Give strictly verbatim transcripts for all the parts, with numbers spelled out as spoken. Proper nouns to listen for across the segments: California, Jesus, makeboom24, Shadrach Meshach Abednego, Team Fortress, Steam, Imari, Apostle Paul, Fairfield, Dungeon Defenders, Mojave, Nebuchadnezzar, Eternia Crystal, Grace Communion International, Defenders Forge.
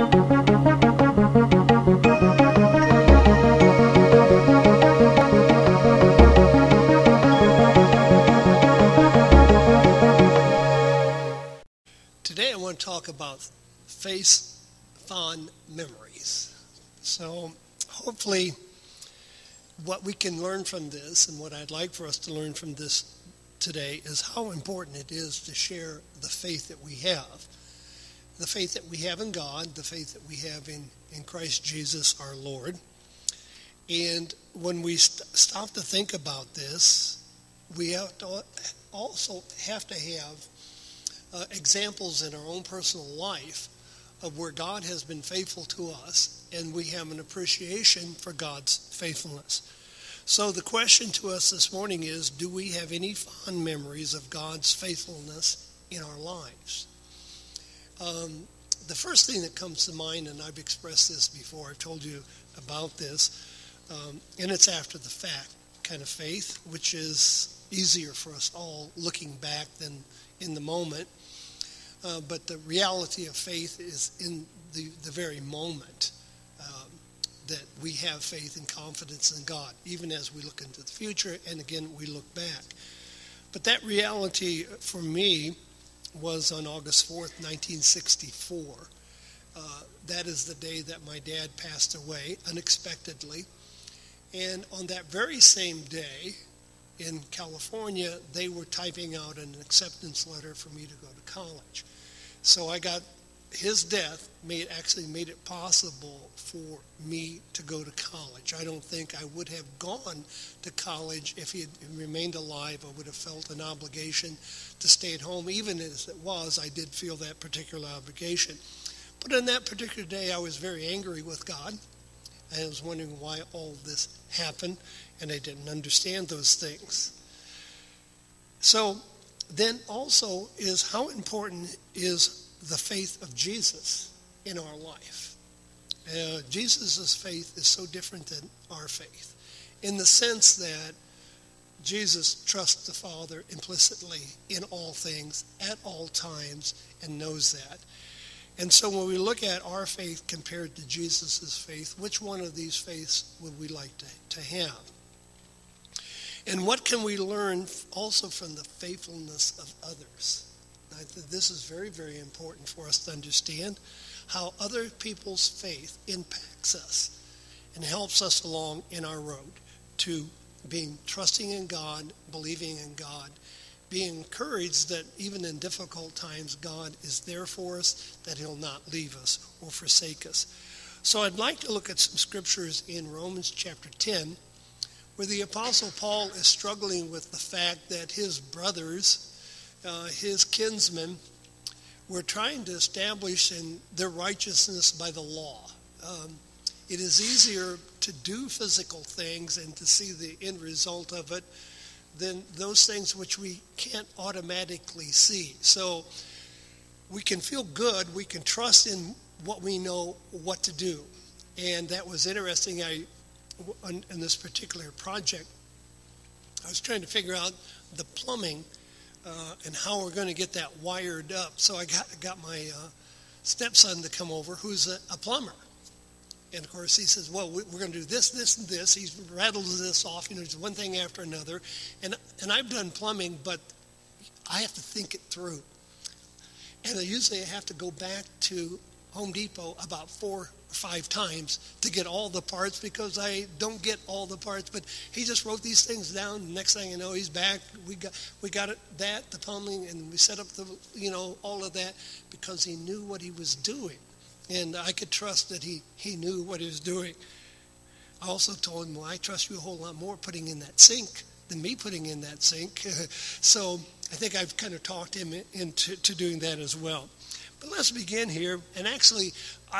Today I want to talk about face fond memories. So hopefully what we can learn from this, and what I'd like for us to learn from this today, is how important it is to share the faith that we have. The faith that we have in God, the faith that we have in, in Christ Jesus our Lord. And when we st- stop to think about this, we have to also have to have uh, examples in our own personal life of where God has been faithful to us, and we have an appreciation for God's faithfulness. So the question to us this morning is, do we have any fond memories of God's faithfulness in our lives? Um, the first thing that comes to mind, and I've expressed this before, I've told you about this, um, and it's after the fact kind of faith, which is easier for us all looking back than in the moment. Uh, but the reality of faith is in the, the very moment um, that we have faith and confidence in God, even as we look into the future, and again, we look back. But that reality for me was on August fourth, nineteen sixty-four. Uh, that is the day that my dad passed away unexpectedly. And on that very same day in California, they were typing out an acceptance letter for me to go to college. So I got his death made actually made it possible for me to go to college. I don't think I would have gone to college if he had remained alive. I would have felt an obligation to stay at home. Even as it was, I did feel that particular obligation. But on that particular day, I was very angry with God. I was wondering why all this happened, and I didn't understand those things. So then also is how important is the faith of Jesus in our life. Uh, Jesus' faith is so different than our faith, in the sense that Jesus trusts the Father implicitly in all things, at all times, and knows that. And so when we look at our faith compared to Jesus' faith, which one of these faiths would we like to, to have? And what can we learn also from the faithfulness of others? I think this is very, very important for us to understand, how other people's faith impacts us and helps us along in our road to being trusting in God, believing in God, being encouraged that even in difficult times, God is there for us, that he'll not leave us or forsake us. So I'd like to look at some scriptures in Romans chapter ten, where the Apostle Paul is struggling with the fact that his brothers, Uh, his kinsmen, were trying to establish in their righteousness by the law. Um, it is easier to do physical things and to see the end result of it than those things which we can't automatically see. So we can feel good, we can trust in what we know what to do. And that was interesting. I, on, in this particular project, I was trying to figure out the plumbing Uh, and how we're going to get that wired up. So I got got my uh, stepson to come over, who's a, a plumber. And, of course, he says, well, we're going to do this, this, and this. He rattles this off. You know, it's one thing after another. And, and I've done plumbing, but I have to think it through. And I usually have to go back to Home Depot about four or five times to get all the parts, because I don't get all the parts. But he just wrote these things down. Next thing you know, he's back. We got we got it, that the plumbing, and we set up the you know all of that, because he knew what he was doing, and I could trust that he he knew what he was doing. I also told him, well, I trust you a whole lot more putting in that sink than me putting in that sink. So I think I've kind of talked him into to doing that as well. But let's begin here, and actually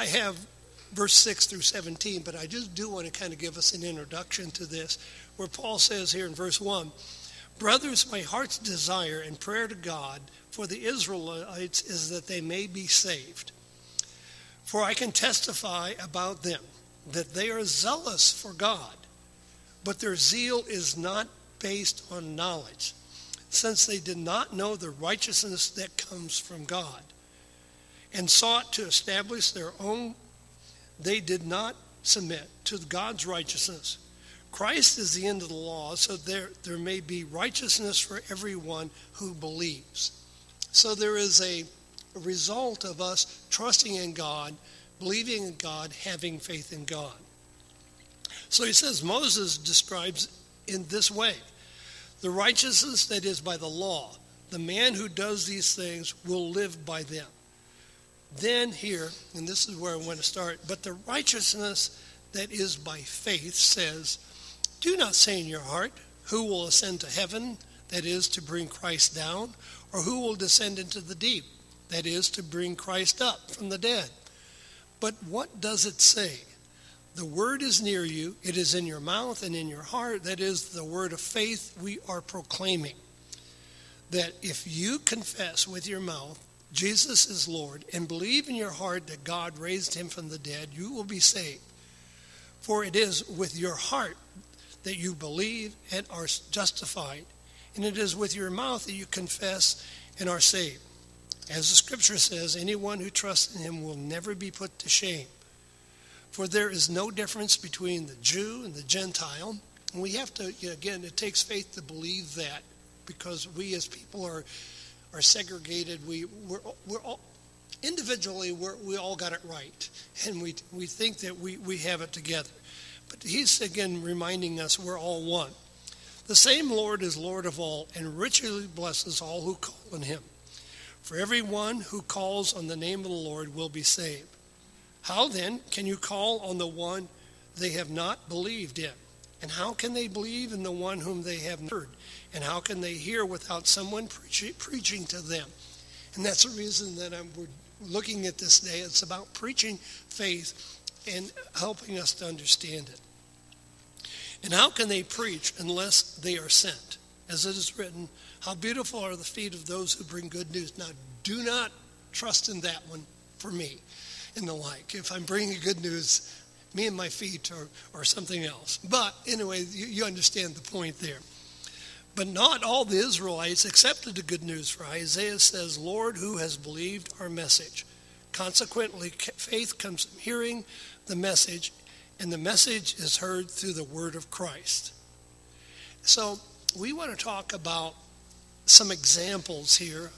I have verse six through seventeen, but I just do want to kind of give us an introduction to this, where Paul says here in verse one, "Brothers, my heart's desire and prayer to God for the Israelites is that they may be saved. For I can testify about them that they are zealous for God, but their zeal is not based on knowledge, since they did not know the righteousness that comes from God. and sought to establish their own, they did not submit to God's righteousness. Christ is the end of the law, so there, there may be righteousness for everyone who believes. So there is a result of us trusting in God, believing in God, having faith in God. So he says Moses describes in this way, the righteousness that is by the law, the man who does these things will live by them. Then here, and this is where I want to start, but the righteousness that is by faith says, do not say in your heart, who will ascend to heaven, that is to bring Christ down, or who will descend into the deep, that is to bring Christ up from the dead. But what does it say? The word is near you, it is in your mouth and in your heart, that is the word of faith we are proclaiming. That if you confess with your mouth, Jesus is Lord, and believe in your heart that God raised him from the dead, you will be saved. For it is with your heart that you believe and are justified, and it is with your mouth that you confess and are saved. As the scripture says, anyone who trusts in him will never be put to shame. For there is no difference between the Jew and the Gentile. And we have to, again, it takes faith to believe that, because we as people are are segregated. We, we're, we're all, individually, we're, we all got it right. And we we think that we, we have it together. But he's, again, reminding us we're all one. The same Lord is Lord of all and richly blesses all who call on him. For everyone who calls on the name of the Lord will be saved. How then can you call on the one they have not believed in? And how can they believe in the one whom they have not heard? And how can they hear without someone preach, preaching to them? And that's the reason that I'm, we're looking at this day. It's about preaching faith and helping us to understand it. And how can they preach unless they are sent? As it is written, how beautiful are the feet of those who bring good news. Now, do not trust in that one for me and the like. If I'm bringing good news, me and my feet or, or something else. But anyway, you, you understand the point there. But not all the Israelites accepted the good news, for Isaiah says, Lord, who has believed our message? Consequently, faith comes from hearing the message, and the message is heard through the word of Christ. So we want to talk about some examples here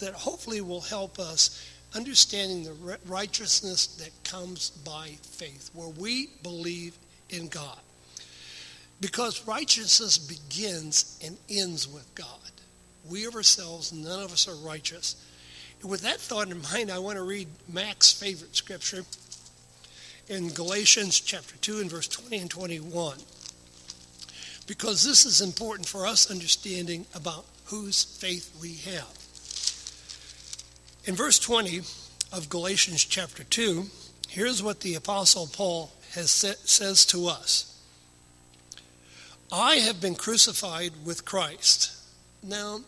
that hopefully will help us understanding the righteousness that comes by faith, where we believe in God. Because righteousness begins and ends with God. We of ourselves, none of us are righteous. And with that thought in mind, I want to read Mac's favorite scripture in Galatians chapter two and verse twenty and twenty-one. Because this is important for us understanding about whose faith we have. In verse twenty of Galatians chapter two, here's what the Apostle Paul has said, says to us. I have been crucified with Christ. Now,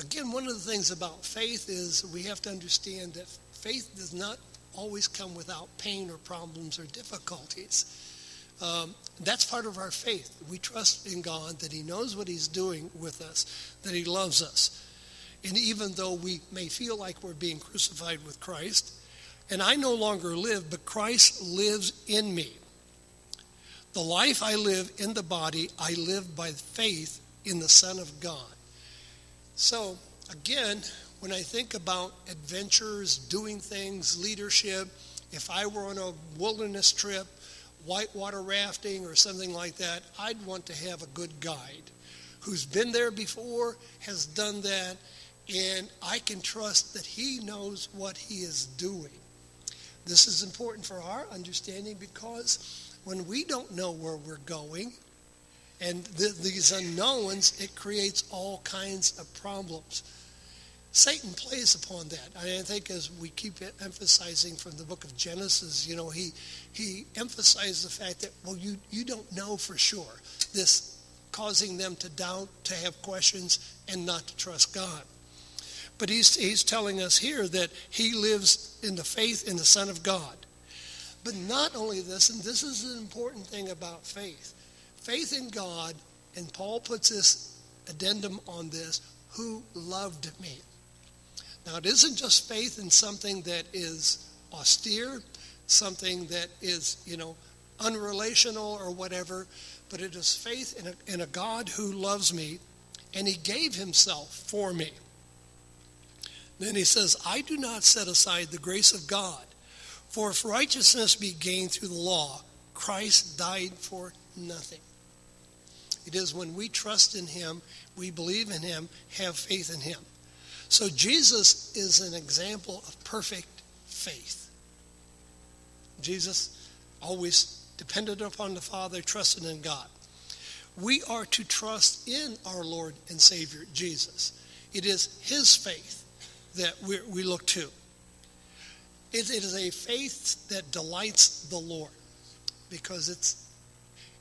again, one of the things about faith is we have to understand that faith does not always come without pain or problems or difficulties. Um, that's part of our faith. We trust in God that he knows what he's doing with us, that he loves us. And even though we may feel like we're being crucified with Christ, and I no longer live, but Christ lives in me. The life I live in the body, I live by faith in the Son of God. So, again, when I think about adventures, doing things, leadership, if I were on a wilderness trip, whitewater rafting or something like that, I'd want to have a good guide who's been there before, has done that, and I can trust that he knows what he is doing. This is important for our understanding, because when we don't know where we're going, and th- these unknowns, it creates all kinds of problems. Satan plays upon that. I think as we keep emphasizing from the book of Genesis, you know, he he emphasized the fact that, well, you, you don't know for sure. This causing them to doubt, to have questions, and not to trust God. But he's, he's telling us here that he lives in the faith in the Son of God. But not only this, and this is an important thing about faith. Faith in God, and Paul puts this addendum on this, who loved me. Now, it isn't just faith in something that is austere, something that is, you know, unrelational or whatever, but it is faith in a, in a God who loves me, and he gave himself for me. Then he says, I do not set aside the grace of God, for if righteousness be gained through the law, Christ died for nothing. It is when we trust in him, we believe in him, have faith in him. So Jesus is an example of perfect faith. Jesus always depended upon the Father, trusted in God. We are to trust in our Lord and Savior, Jesus. It is his faith that we, we look to. It, it is a faith that delights the Lord, because it's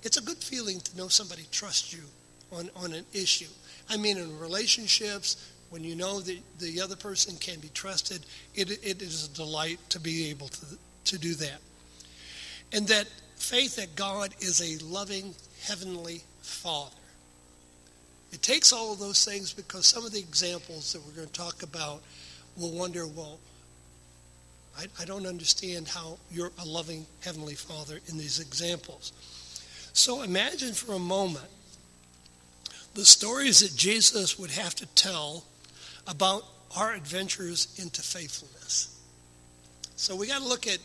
It's a good feeling to know somebody trusts you on, on an issue. I mean, in relationships, when you know that the other person can be trusted, it, it is a delight to be able to, to do that. And that faith that God is a loving, heavenly Father. It takes all of those things, because some of the examples that we're going to talk about will wonder, well, I, I don't understand how you're a loving heavenly Father in these examples. So imagine for a moment the stories that Jesus would have to tell about our adventures into faithfulness. So we got to look at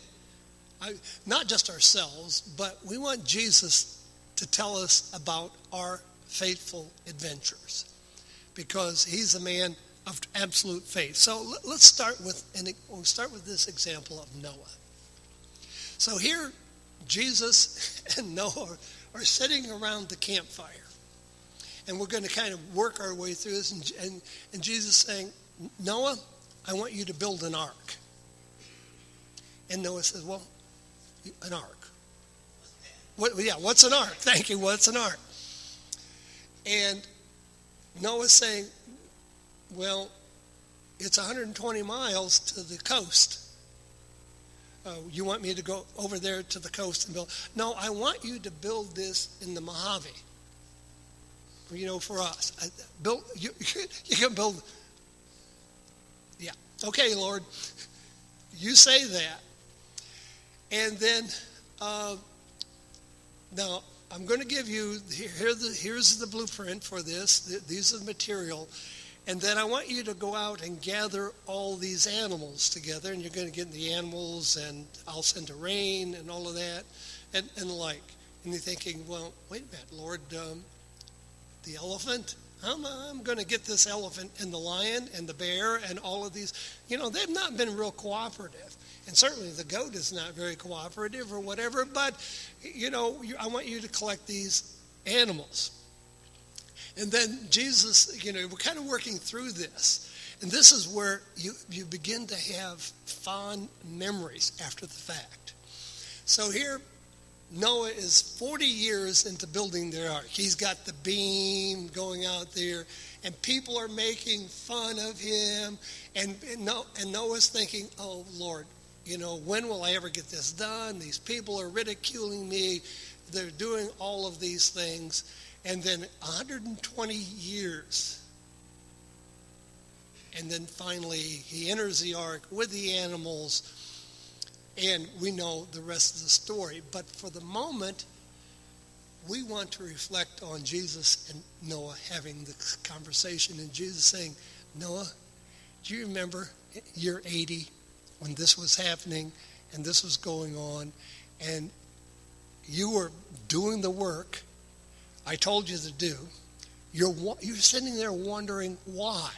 not just ourselves, but we want Jesus to tell us about our faithful adventures, because he's a man of absolute faith. So let's start with and we'll start with this example of Noah. So here, Jesus and Noah are sitting around the campfire. And we're going to kind of work our way through this. And, and, and Jesus is saying, Noah, I want you to build an ark. And Noah says, well, an ark. What, yeah, what's an ark? Thank you, what's an ark? And Noah's saying, well, it's one hundred twenty miles to the coast. Uh, you want me to go over there to the coast and build? No, I want you to build this in the Mojave. You know, for us, I, build you, you can build. Yeah, okay, Lord, you say that, and then uh, now I'm going to give you here. The, here's the blueprint for this. The, these are the material. And then I want you to go out and gather all these animals together, and you're going to get the animals, and I'll send a rain and all of that, and, and the like. And you're thinking, well, wait a minute, Lord, um, the elephant? I'm, I'm going to get this elephant and the lion and the bear and all of these. You know, they've not been real cooperative. And certainly the goat is not very cooperative or whatever, but, you know, I want you to collect these animals. And then Jesus, you know, we're kind of working through this. And this is where you, you begin to have fond memories after the fact. So here, Noah is forty years into building their ark. He's got the beam going out there, and people are making fun of him. And, and Noah's thinking, oh, Lord, you know, when will I ever get this done? These people are ridiculing me. They're doing all of these things. And then one hundred twenty years. And then finally, he enters the ark with the animals. And we know the rest of the story. But for the moment, we want to reflect on Jesus and Noah having the conversation. And Jesus saying, Noah, do you remember year eighty when this was happening and this was going on? And you were doing the work I told you to do. You're you're sitting there wondering why.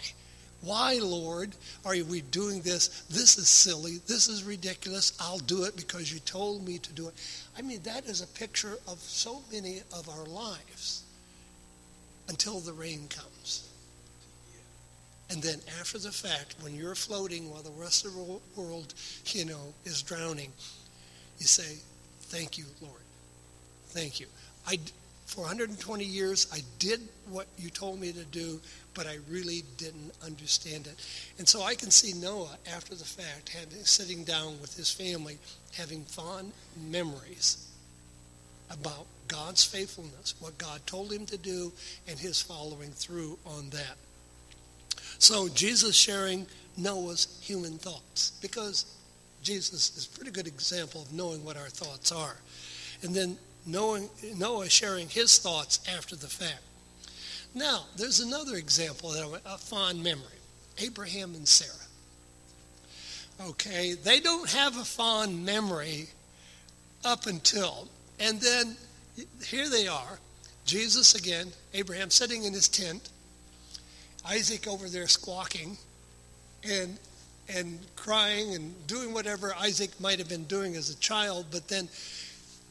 Why, Lord, are we doing this? This is silly. This is ridiculous. I'll do it because you told me to do it. I mean, that is a picture of so many of our lives until the rain comes. And then after the fact, when you're floating while the rest of the world, you know, is drowning, you say, thank you, Lord. Thank you. I... For one hundred twenty years, I did what you told me to do, but I really didn't understand it. And so I can see Noah, after the fact, having, sitting down with his family, having fond memories about God's faithfulness, what God told him to do, and his following through on that. So Jesus sharing Noah's human thoughts, because Jesus is a pretty good example of knowing what our thoughts are. And then knowing, Noah sharing his thoughts after the fact. Now, there's another example, that I, a fond memory, Abraham and Sarah. Okay, they don't have a fond memory up until, and then here they are, Jesus again, Abraham sitting in his tent, Isaac over there squawking and and crying and doing whatever Isaac might have been doing as a child. But then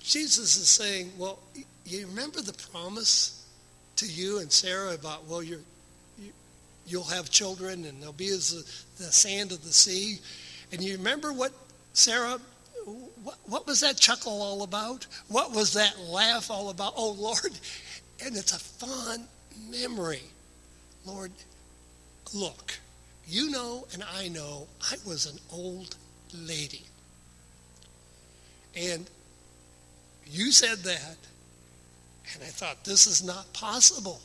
Jesus is saying, well, you remember the promise to you and Sarah about, well, you're, you, you'll have children and they'll be as the, the sand of the sea. And you remember what Sarah, what, what was that chuckle all about? What was that laugh all about? Oh, Lord. And it's a fond memory. Lord, look, you know and I know I was an old lady. And you said that, and I thought, this is not possible.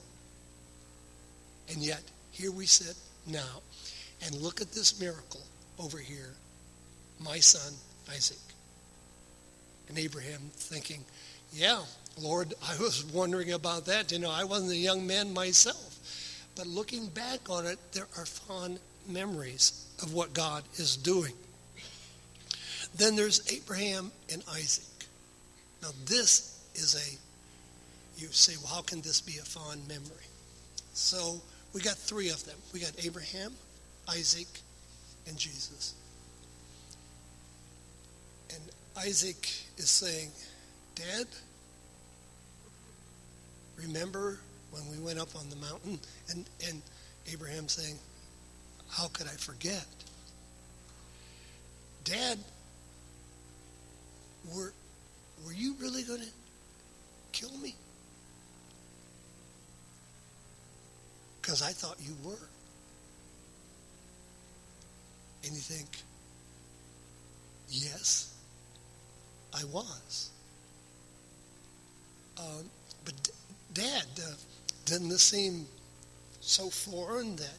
And yet, here we sit now, and look at this miracle over here, my son Isaac. And Abraham thinking, yeah, Lord, I was wondering about that. You know, I wasn't a young man myself. But looking back on it, there are fond memories of what God is doing. Then there's Abraham and Isaac. Now this is a, you say, well, how can this be a fond memory? So we got three of them. We got Abraham, Isaac, and Jesus. And Isaac is saying, Dad, remember when we went up on the mountain? And, and Abraham saying, how could I forget? Dad, we're, were you really going to kill me? Because I thought you were. And you think, yes, I was. Um, but d- Dad, uh, didn't this seem so foreign that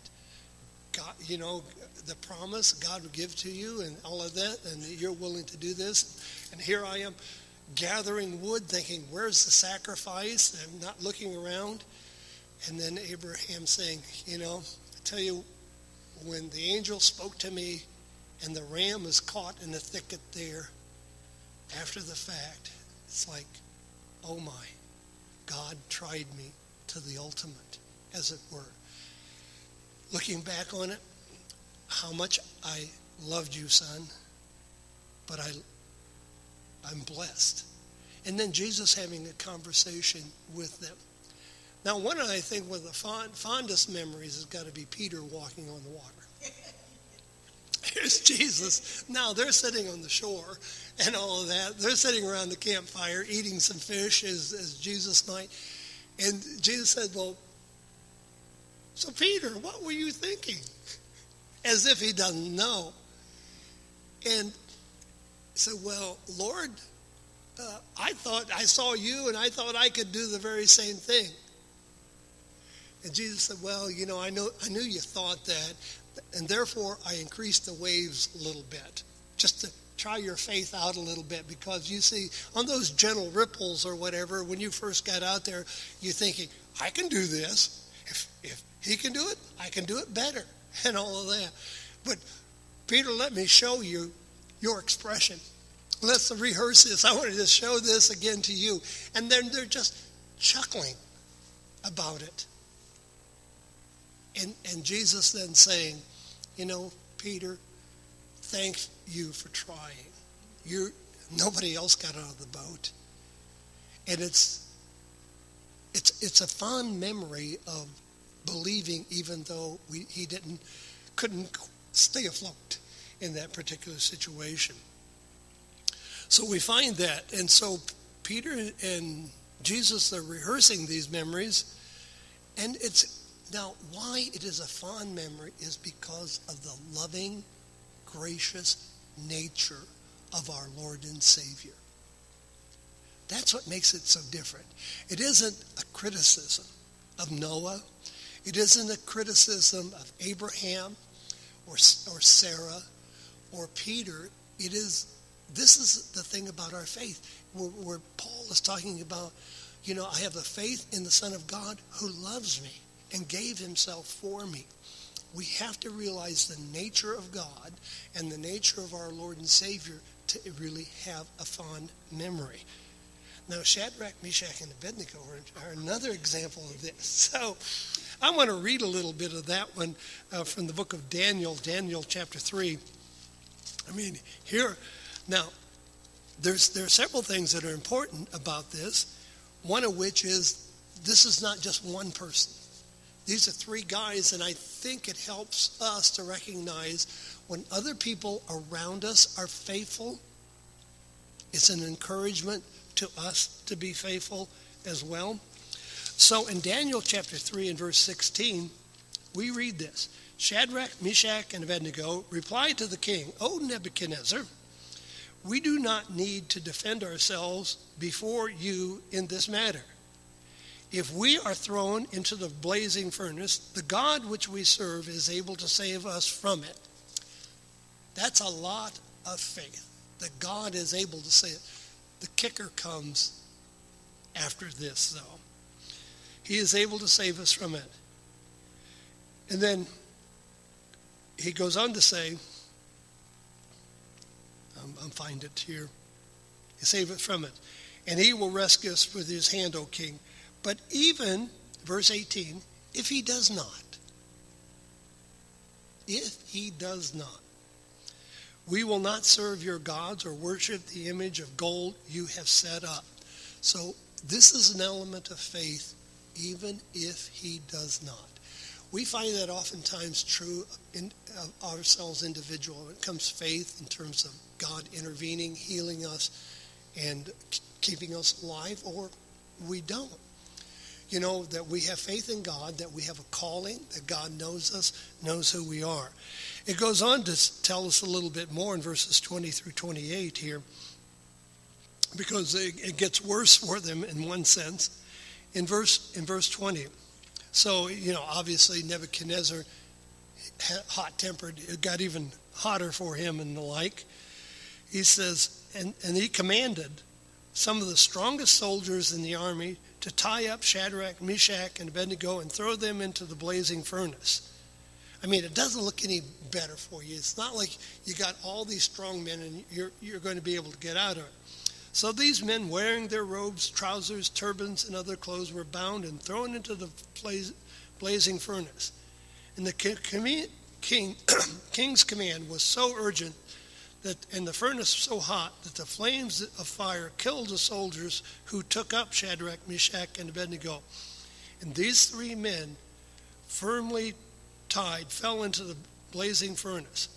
God, you know, the promise God would give to you and all of that, and you're willing to do this? And here I am, gathering wood, thinking, where's the sacrifice? And not looking around. And then Abraham saying, you know, I tell you, when the angel spoke to me and the ram is caught in the thicket there, after the fact, it's like, oh my, God tried me to the ultimate, as it were. Looking back on it, how much I loved you, son, but I I'm blessed. And then Jesus having a conversation with them. Now, one I think one of the fond, fondest memories has got to be Peter walking on the water. Here's Jesus. Now, they're sitting on the shore and all of that. They're sitting around the campfire eating some fish as, as Jesus might. And Jesus said, well, so Peter, what were you thinking? As if he doesn't know. And so, well, Lord, uh, I thought I saw you and I thought I could do the very same thing. And Jesus said, well, you know, I know, I knew you thought that, and therefore I increased the waves a little bit, just to try your faith out a little bit, because you see, on those gentle ripples or whatever, when you first got out there, you're thinking, I can do this. If, if he can do it, I can do it better, and all of that. But Peter, let me show you your expression. Let's rehearse this. I wanted to show this again to you. And then they're just chuckling about it. And, and Jesus then saying, you know, Peter, thank you for trying. You're, nobody else got out of the boat. And it's, it's, it's a fond memory of believing, even though we, he didn't, couldn't stay afloat in that particular situation. So we find that. And so Peter and Jesus are rehearsing these memories. And it's, now why it is a fond memory is because of the loving, gracious nature of our Lord and Savior. That's what makes it so different. It isn't a criticism of Noah. It isn't a criticism of Abraham or, or Sarah or Peter. It is, this is the thing about our faith where, where Paul is talking about, you know, I have a faith in the Son of God who loves me and gave himself for me. We have to realize the nature of God and the nature of our Lord and Savior to really have a fond memory. Now, Shadrach, Meshach, and Abednego are, are another example of this. So I want to read a little bit of that one uh, from the book of Daniel, Daniel chapter three. I mean, here, now, there's there are several things that are important about this, one of which is this is not just one person. These are three guys, and I think it helps us to recognize when other people around us are faithful, it's an encouragement to us to be faithful as well. So in Daniel chapter three and verse sixteen, we read this. Shadrach, Meshach, and Abednego replied to the king, O Nebuchadnezzar, we do not need to defend ourselves before you in this matter. If we are thrown into the blazing furnace, the God which we serve is able to save us from it. That's a lot of faith, that God is able to save it. The kicker comes after this, though. He is able to save us from it. And then he goes on to say, I'm, I'm find it here. He saved us from it. And he will rescue us with his hand, O king. But even, verse eighteen, if he does not, if he does not, we will not serve your gods or worship the image of gold you have set up. So this is an element of faith, even if he does not. We find that oftentimes true in of ourselves individually. When it comes to faith in terms of God intervening, healing us, and keeping us alive, or we don't. You know, that we have faith in God, that we have a calling, that God knows us, knows who we are. It goes on to tell us a little bit more in verses twenty through twenty-eight here, because it gets worse for them in one sense. In verse in verse twenty, so, you know, obviously Nebuchadnezzar, hot-tempered, it got even hotter for him and the like. He says, and, and he commanded some of the strongest soldiers in the army to tie up Shadrach, Meshach, and Abednego and throw them into the blazing furnace. I mean, it doesn't look any better for you. It's not like you got all these strong men and you're, you're going to be able to get out of it. So these men, wearing their robes, trousers, turbans, and other clothes, were bound and thrown into the blaze, blazing furnace. And the king, king, king's command was so urgent that, and the furnace so hot, that the flames of fire killed the soldiers who took up Shadrach, Meshach, and Abednego. And these three men, firmly tied, fell into the blazing furnace.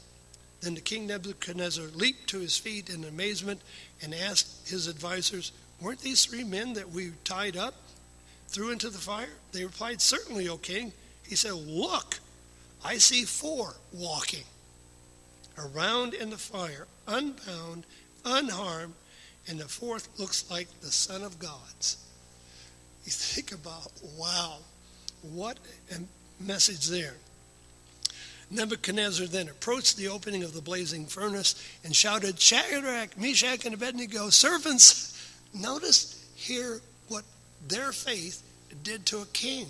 Then the king Nebuchadnezzar leaped to his feet in amazement and asked his advisors, weren't these three men that we tied up, threw into the fire? They replied, certainly, O king. He said, look, I see four walking around in the fire, unbound, unharmed, and the fourth looks like the Son of God's. You think about, wow, what a message there. Nebuchadnezzar then approached the opening of the blazing furnace and shouted, Shadrach, Meshach, and Abednego, servants. Notice here what their faith did to a king.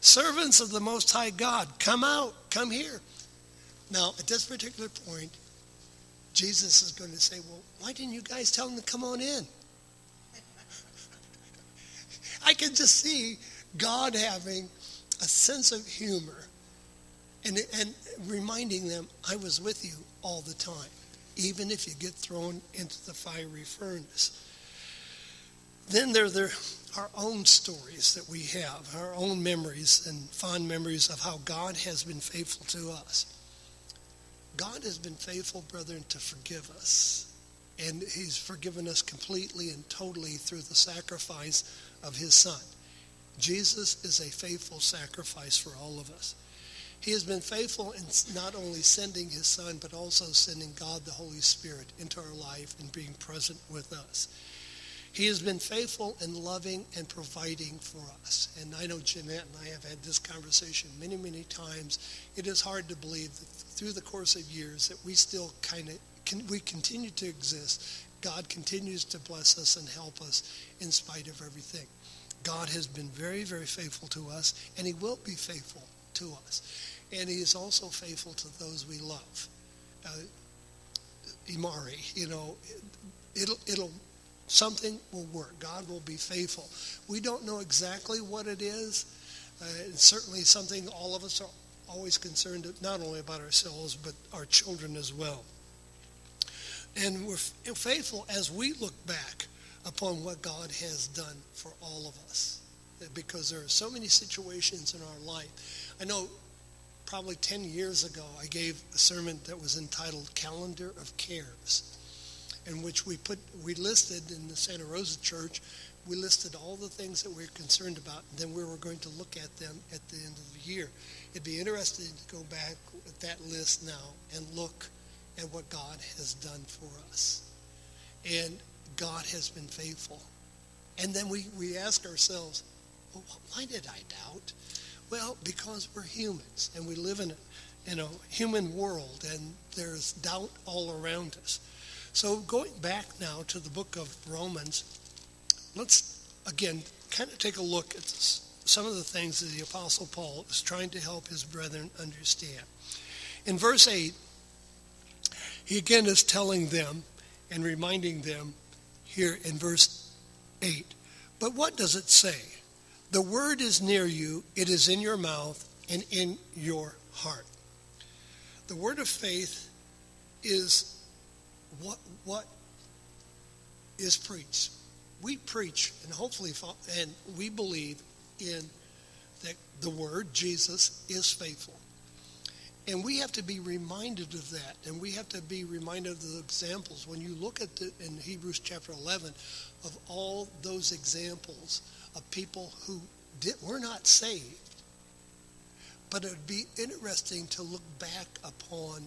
Servants of the Most High God, come out, come here. Now, at this particular point, Jesus is going to say, well, why didn't you guys tell them to come on in? I can just see God having a sense of humor and, and reminding them, I was with you all the time, even if you get thrown into the fiery furnace. Then there, there are our own stories that we have, our own memories and fond memories of how God has been faithful to us. God has been faithful, brethren, to forgive us. And he's forgiven us completely and totally through the sacrifice of his Son. Jesus is a faithful sacrifice for all of us. He has been faithful in not only sending his Son, but also sending God the Holy Spirit into our life and being present with us. He has been faithful and loving and providing for us. And I know Jeanette and I have had this conversation many, many times. It is hard to believe that through the course of years that we still kind of, can, we continue to exist. God continues to bless us and help us in spite of everything. God has been very, very faithful to us, and he will be faithful to us. And he is also faithful to those we love. Uh, Imari, you know, it'll, it'll, something will work. God will be faithful. We don't know exactly what it is. Uh, it's certainly something all of us are always concerned, not only about ourselves, but our children as well. And we're faithful as we look back upon what God has done for all of us, because there are so many situations in our life. I know probably ten years ago, I gave a sermon that was entitled Calendar of Cares, in which we put, we listed in the Santa Rosa Church, we listed all the things that we were concerned about, and then we were going to look at them at the end of the year. It'd be interesting to go back at that list now and look at what God has done for us. And God has been faithful. And then we, we ask ourselves, well, why did I doubt? Well, because we're humans and we live in a, in a human world, and there's doubt all around us. So going back now to the book of Romans, let's again kind of take a look at this, some of the things that the Apostle Paul is trying to help his brethren understand. In verse eight, he again is telling them and reminding them here in verse eight. But what does it say? The word is near you, it is in your mouth and in your heart. The word of faith is what what is preached. We preach, and hopefully, and we believe in that the word, Jesus, is faithful. And we have to be reminded of that, and we have to be reminded of the examples. When you look at the, in Hebrews chapter eleven, of all those examples of people who did, were not saved, but it would be interesting to look back upon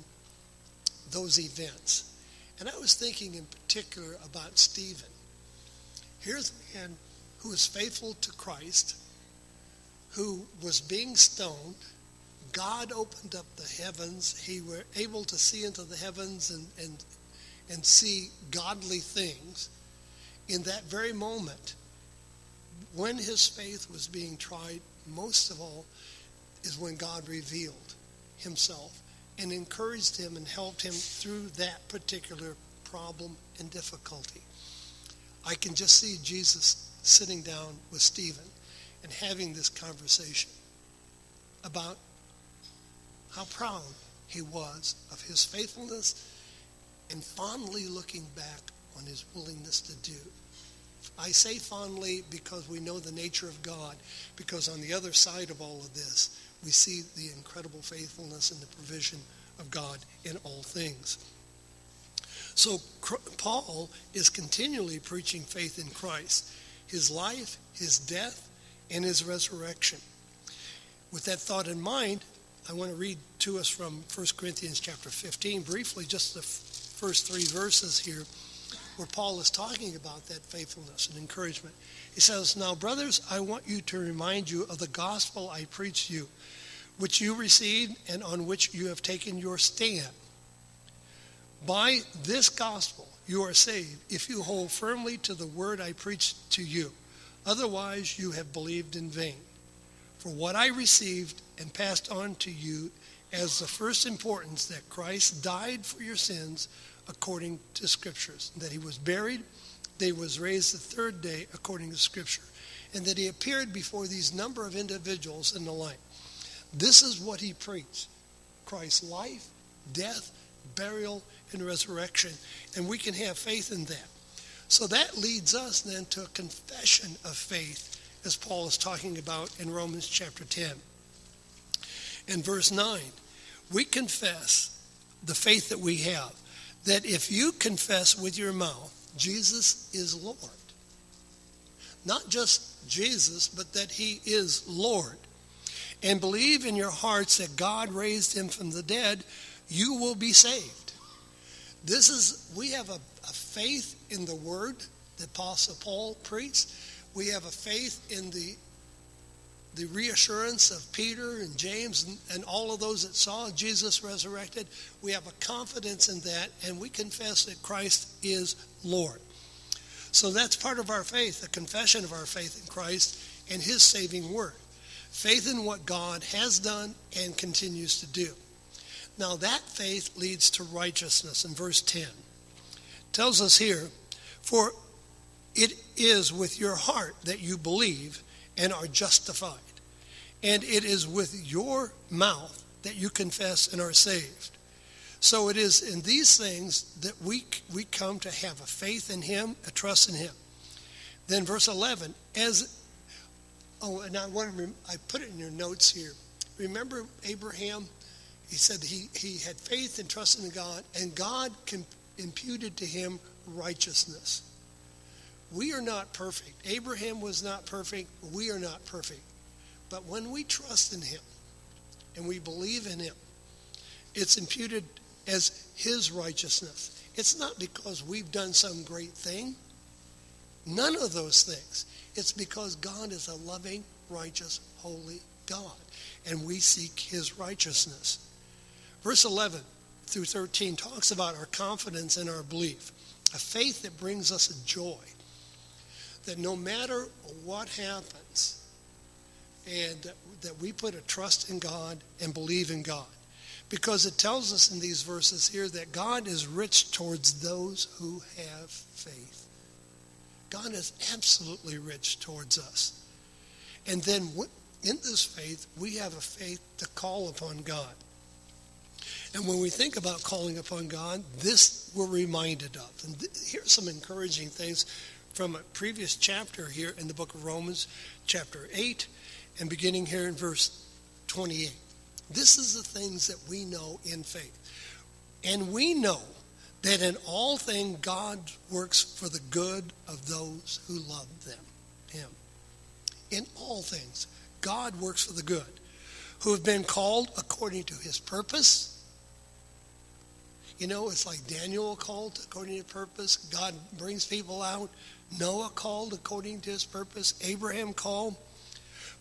those events. And I was thinking in particular about Stephen. Here's a man who was faithful to Christ, who was being stoned. God opened up the heavens. He were able to see into the heavens and, and, and see godly things. In that very moment, when his faith was being tried, most of all, is when God revealed himself and encouraged him and helped him through that particular problem and difficulty. I can just see Jesus sitting down with Stephen and having this conversation about how proud he was of his faithfulness and fondly looking back on his willingness to do. I say fondly because we know the nature of God, because on the other side of all of this, we see the incredible faithfulness and the provision of God in all things. So Paul is continually preaching faith in Christ, his life, his death, and his resurrection. With that thought in mind, I want to read to us from First Corinthians chapter fifteen, briefly, just the f- first three verses here, where Paul is talking about that faithfulness and encouragement. He says, "Now, brothers, I want you to remind you of the gospel I preached you, which you received and on which you have taken your stand. By this gospel you are saved, if you hold firmly to the word I preached to you. Otherwise, you have believed in vain. For what I received and passed on to you as the first importance, that Christ died for your sins according to Scriptures, that he was buried, that he was raised the third day according to Scripture, and that he appeared before these number of individuals and the like. This is what he preached, Christ's life, death, burial, and resurrection, and we can have faith in that." So that leads us then to a confession of faith, as Paul is talking about in Romans chapter ten. In verse nine, we confess the faith that we have, that if you confess with your mouth, Jesus is Lord. Not just Jesus, but that he is Lord. And believe in your hearts that God raised him from the dead, you will be saved. This is, we have a, a faith in the word the Apostle Paul preached. We have a faith in the the reassurance of Peter and James and, and all of those that saw Jesus resurrected. We have a confidence in that, and we confess that Christ is Lord. So that's part of our faith, a confession of our faith in Christ and his saving work. Faith in what God has done and continues to do. Now that faith leads to righteousness. In verse ten, it tells us here, for it is with your heart that you believe and are justified, and it is with your mouth that you confess and are saved. So it is in these things that we we come to have a faith in him, a trust in him. Then verse eleven, as oh, and I want to I put it in your notes here. Remember Abraham, he said he he had faith and trust in God, and God imputed to him righteousness. We are not perfect. Abraham was not perfect. We are not perfect. But when we trust in him and we believe in him, it's imputed as his righteousness. It's not because we've done some great thing. None of those things. It's because God is a loving, righteous, holy God, and we seek his righteousness. Verse eleven through thirteen talks about our confidence and our belief, a faith that brings us a joy. That no matter what happens, and that, that we put a trust in God and believe in God. Because it tells us in these verses here that God is rich towards those who have faith. God is absolutely rich towards us. And then in this faith, we have a faith to call upon God. And when we think about calling upon God, this we're reminded of. And th- here's some encouraging things from a previous chapter here in the book of Romans, chapter eight, and beginning here in verse twenty-eight. This is the things that we know in faith. And we know that in all things God works for the good of those who love them, him. In all things, God works for the good, who have been called according to his purpose. You know, it's like Daniel called according to purpose. God brings people out. Noah called according to his purpose. Abraham called.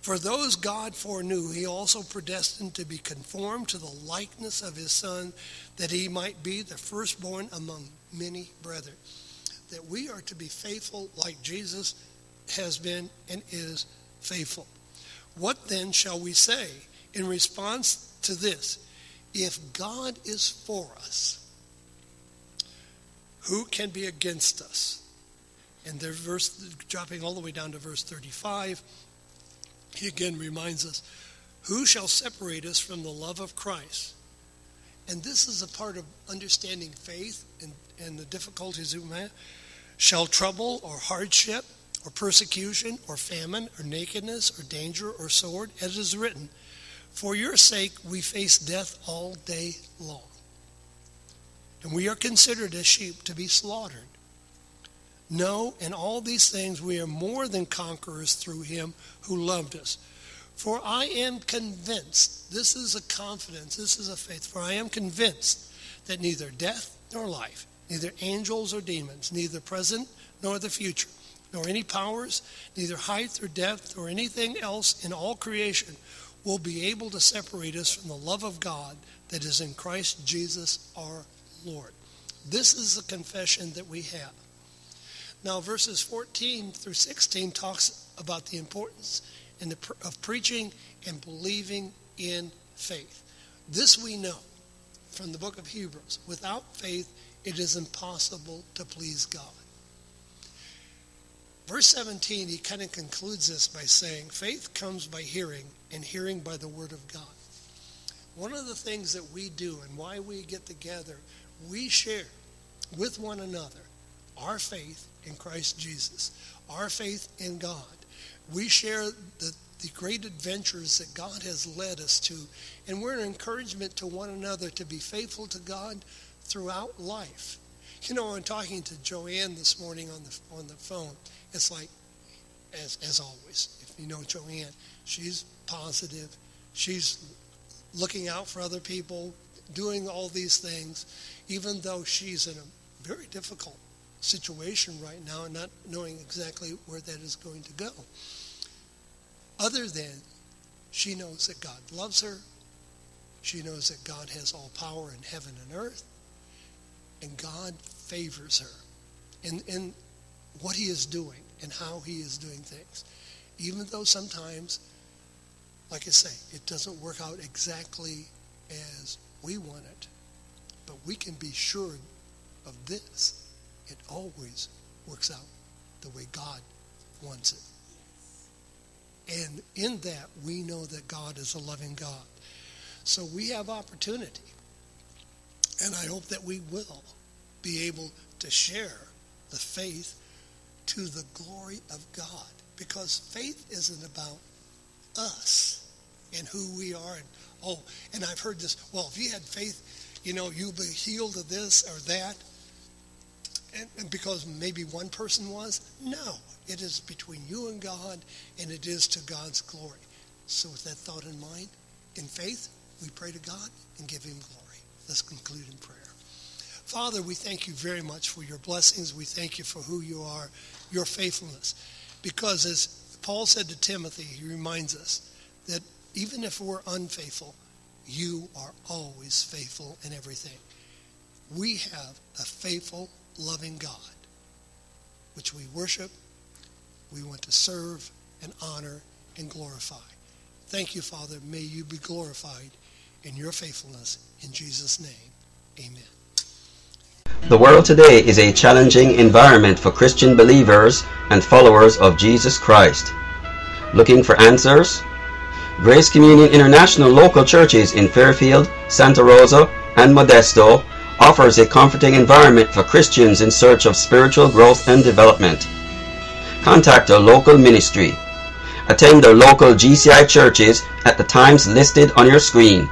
For those God foreknew, he also predestined to be conformed to the likeness of his Son, that he might be the firstborn among many brethren. That we are to be faithful like Jesus has been and is faithful. What then shall we say in response to this? If God is for us, who can be against us? And the verse, dropping all the way down to verse thirty-five, he again reminds us, who shall separate us from the love of Christ? And this is a part of understanding faith and, and the difficulties we have. Shall trouble or hardship or persecution or famine or nakedness or danger or sword, as is written, for your sake we face death all day long. And we are considered as sheep to be slaughtered. No, in all these things we are more than conquerors through him who loved us. For I am convinced, this is a confidence, this is a faith, for I am convinced that neither death nor life, neither angels or demons, neither present nor the future, nor any powers, neither height or depth, or anything else in all creation, will be able to separate us from the love of God that is in Christ Jesus our Lord. This is the confession that we have. Now verses fourteen through sixteen talks about the importance and the, of preaching and believing in faith. This we know from the book of Hebrews. Without faith, it is impossible to please God. Verse seventeen, he kind of concludes this by saying, faith comes by hearing, and hearing by the word of God. One of the things that we do and why we get together, we share with one another our faith in Christ Jesus, our faith in God. We share the, the great adventures that God has led us to, and we're an encouragement to one another to be faithful to God throughout life. You know, I'm talking to Joanne this morning on the on the phone. It's like, as as always, if you know Joanne, she's positive. She's looking out for other people, doing all these things, even though she's in a very difficult situation right now and not knowing exactly where that is going to go. Other than she knows that God loves her. She knows that God has all power in heaven and earth. And God favors her in, in what he is doing and how he is doing things. Even though sometimes, like I say, it doesn't work out exactly as we want it. But we can be sure of this. It always works out the way God wants it. And in that, we know that God is a loving God. So we have opportunity. And I hope that we will be able to share the faith to the glory of God. Because faith isn't about us and who we are. And, oh, and I've heard this, well, if you had faith, you know, you'll be healed of this or that. And, and because maybe one person was. No, it is between you and God, and it is to God's glory. So with that thought in mind, in faith, we pray to God and give him glory. Let's conclude in prayer. Father, we thank you very much for your blessings. We thank you for who you are, your faithfulness. Because as Paul said to Timothy, he reminds us that even if we're unfaithful, you are always faithful in everything. We have a faithful, loving God, which we worship, we want to serve and honor and glorify. Thank you, Father. May you be glorified in your faithfulness. In Jesus' name, amen. The world today is a challenging environment for Christian believers and followers of Jesus Christ. Looking for answers? Grace Communion International local churches in Fairfield, Santa Rosa, and Modesto offers a comforting environment for Christians in search of spiritual growth and development. Contact a local ministry. Attend the local G C I churches at the times listed on your screen.